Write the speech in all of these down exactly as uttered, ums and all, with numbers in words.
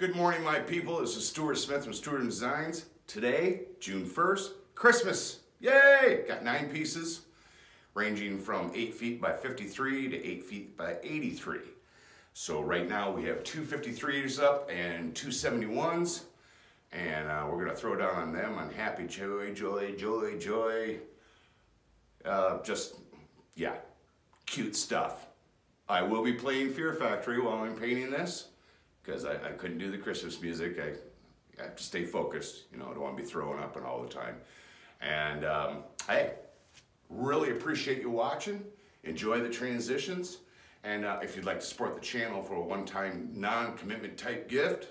Good morning, my people. This is Stuart Smith from Stuartizm Designs. Today, June first, Christmas. Yay! Got nine pieces, ranging from eight feet by fifty-three to eight feet by eighty-three. So right now we have two fifty-threes up and two seventy-ones, and uh, we're gonna throw down on them on happy joy, joy, joy, joy. Uh, just, yeah, cute stuff. I will be playing Fear Factory while I'm painting this, because I, I couldn't do the Christmas music. I, I have to stay focused. You know, I don't want to be throwing up and all the time. And um, I really appreciate you watching. Enjoy the transitions. And uh, if you'd like to support the channel for a one-time non-commitment type gift,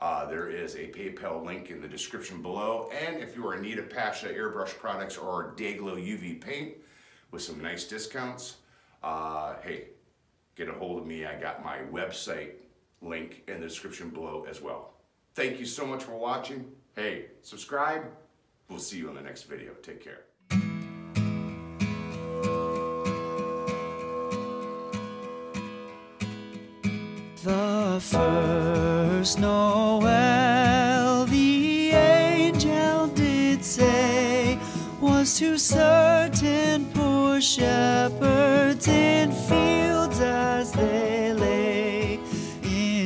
uh, there is a PayPal link in the description below. And if you are in need of Paasche Airbrush products or Dayglo U V paint with some nice discounts, uh, hey, get a hold of me. I got my website link in the description below as well. Thank you so much for watching. Hey, subscribe. We'll see you in the next video. Take care. The first Noel the angel did say was to certain poor shepherds in fields as they lay.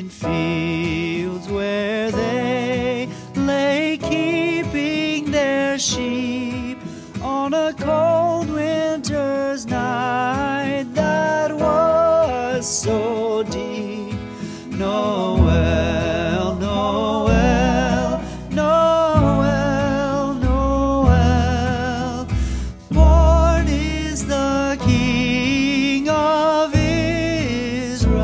Fields where they lay keeping their sheep on a cold winter's night that was so deep. Noel, Noel, Noel, Noel, born is the King of Israel.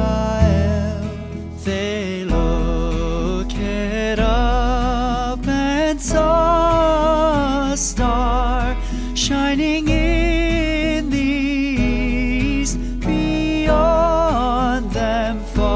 Saw a star shining in the east, beyond them far.